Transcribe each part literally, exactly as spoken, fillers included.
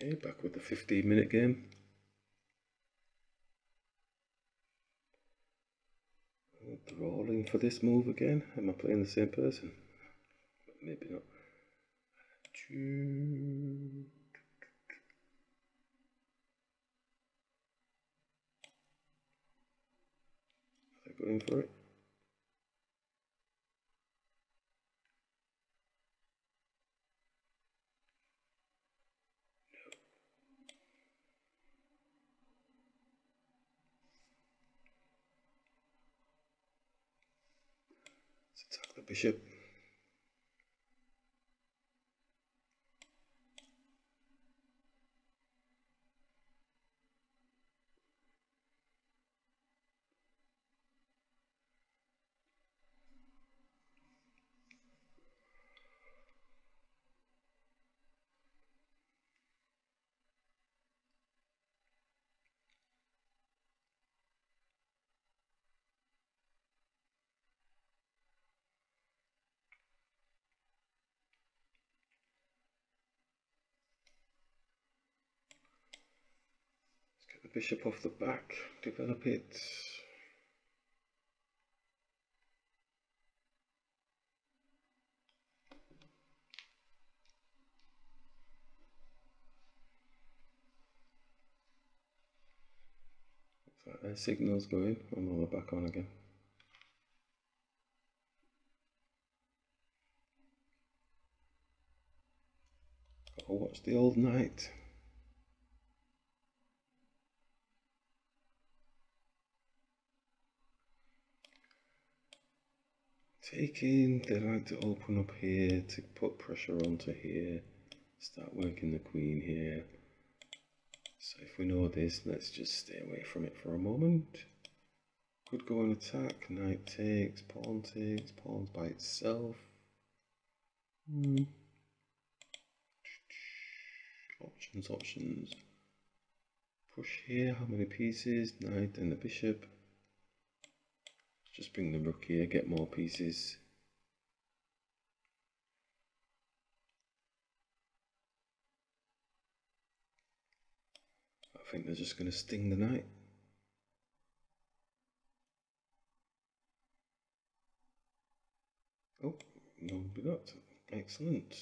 Okay, back with the fifteen minute game. They're all in for this move again. Am I playing the same person? Maybe not. Two. They're going for it. Attack the bishop. Bishop off the back, develop it. Looks like their signal's going. Oh no, they're back on again. Gotta watch the old knight. Taking the right to open up here, to put pressure onto here, start working the queen here. So if we know this, let's just stay away from it for a moment. Could go on attack, knight takes, pawn takes, pawn's by itself. Mm. Options, options. Push here, how many pieces? Knight and the bishop. Just bring the rook here, get more pieces. I think they're just going to sting the knight. Oh, no, we not. Excellent.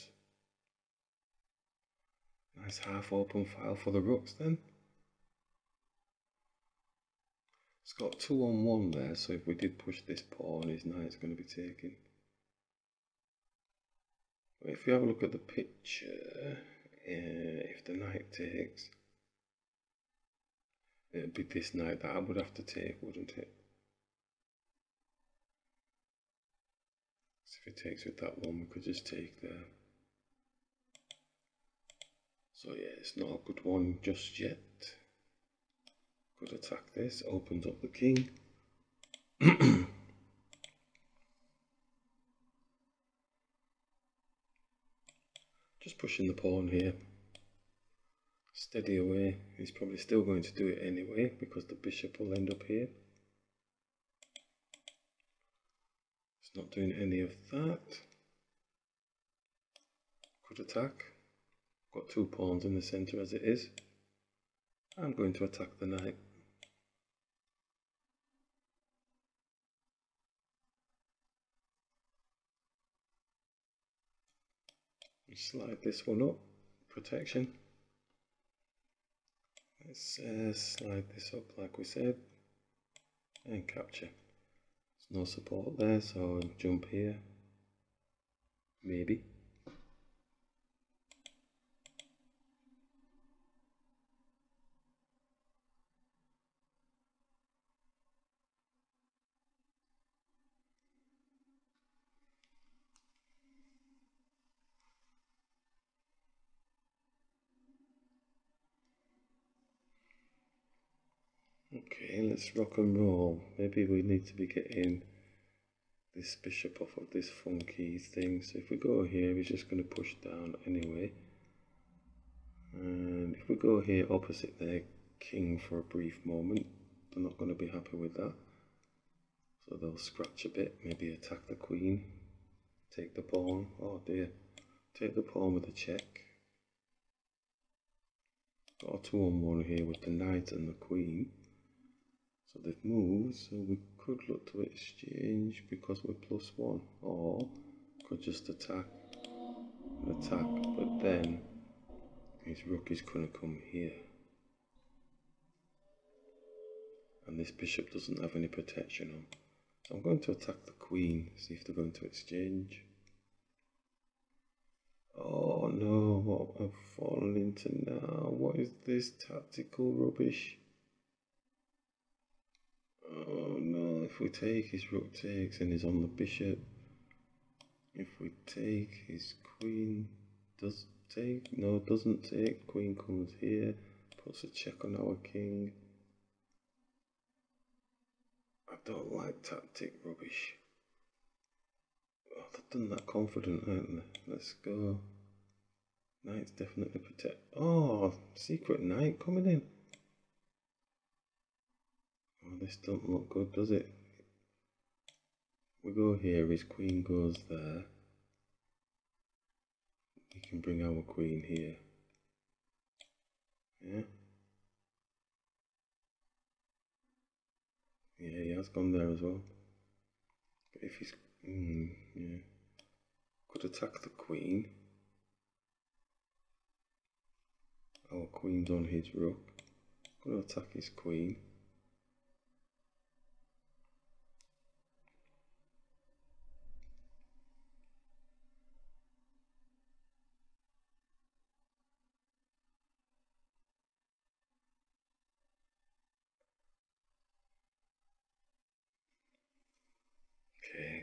Nice half open file for the rooks then. It's got two on one there, so if we did push this pawn, his knight's going to be taken. But if we have a look at the picture, uh, if the knight takes, it'd be this knight that I would have to take, wouldn't it? So if it takes with that one, we could just take there. So yeah, it's not a good one just yet. Could attack this, opens up the king. Just pushing the pawn here. Steady away. He's probably still going to do it anyway because the bishop will end up here. It's not doing any of that. Could attack. Got two pawns in the centre as it is. I'm going to attack the knight. Slide this one up, protection. Let's uh, slide this up like we said, and capture. There's no support there, so I'll jump here, maybe. Okay, let's rock and roll. Maybe we need to be getting this bishop off of this funky thing. So if we go here, he's just going to push down anyway. And if we go here opposite their king for a brief moment, they're not going to be happy with that. So they'll scratch a bit, maybe attack the queen. Take the pawn. Oh dear. Take the pawn with a check. got a two on one here with the knight and the queen, so they've moved, so we could look to exchange because we're plus one, or could just attack and attack, but then his rook is going to come here, and this bishop doesn't have any protection on. I'm going to attack the queen, see if they're going to exchange. Oh no, what have I fallen into now? What is this tactical rubbish? Oh no, if we take, his rook takes and he's on the bishop. If we take, his queen does take, no doesn't take, queen comes here, puts a check on our king. Don't like tactic rubbish. Oh, they've done that confident, haven't they? Let's go. Knight's definitely protect. Oh, secret knight coming in. Oh, this don't look good, does it? We go here, his queen goes there. We can bring our queen here. Yeah. Yeah, he has gone there as well. But if he's... Mm, yeah. Could attack the queen. Our queen's on his rook. Gonna attack his queen.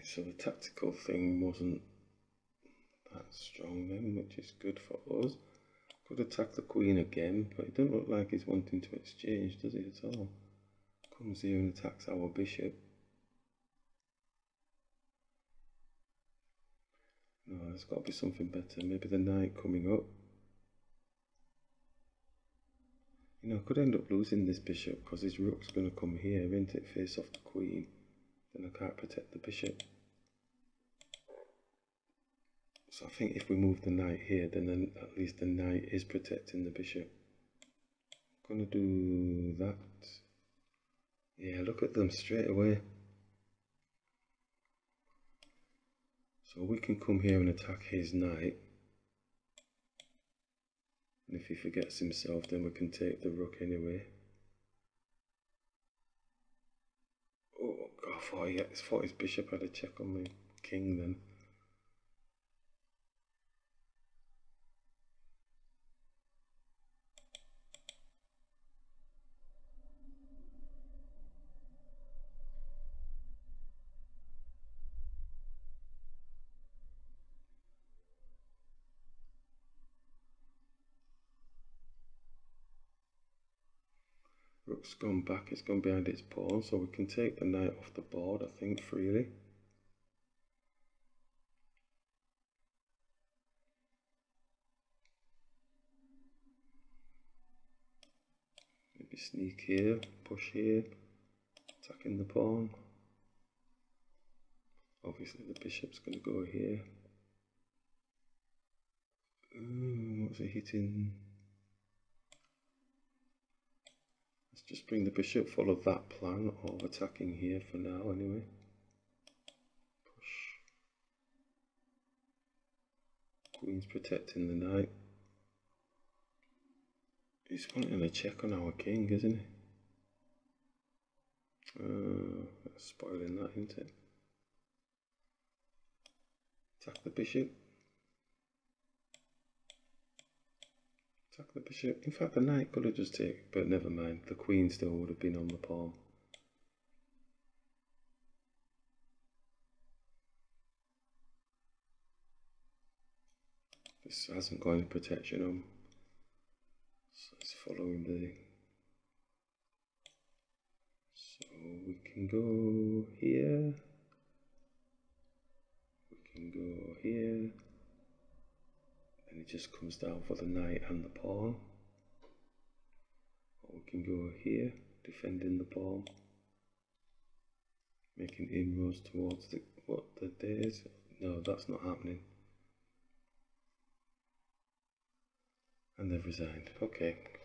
So the tactical thing wasn't that strong then, which is good for us. Could attack the queen again, but it doesn't look like he's wanting to exchange, does it at all? Comes here and attacks our bishop. No, there's got to be something better. Maybe the knight coming up. You know, I could end up losing this bishop because his rook's going to come here, isn't it? Face off the queen. Then I can't protect the bishop. So I think if we move the knight here, then, then at least the knight is protecting the bishop. I'm gonna do that. Yeah, look at them straight away. So we can come here and attack his knight. And if he forgets himself, then we can take the rook anyway. Oh, God, I thought, he, I thought his bishop had a check on the king then. Rook's gone back, it's gone behind its pawn, so we can take the knight off the board, I think, freely. Maybe sneak here, push here, attacking the pawn. Obviously the bishop's going to go here. Ooh, what's he hitting? Just bring the bishop, follow that plan of attacking here for now anyway. Push. Queen's protecting the knight. He's wanting a check on our king, isn't he? Oh, that's spoiling that, isn't it? Attack the bishop. Attack the bishop. In fact, the knight could have just taken, but never mind. The queen still would have been on the pawn. This hasn't got any protection on. So it's following the. So we can go here. We can go here. And it just comes down for the knight and the pawn. Or we can go here, defending the pawn, making inroads towards the what the days. No, that's not happening. And they've resigned. Okay.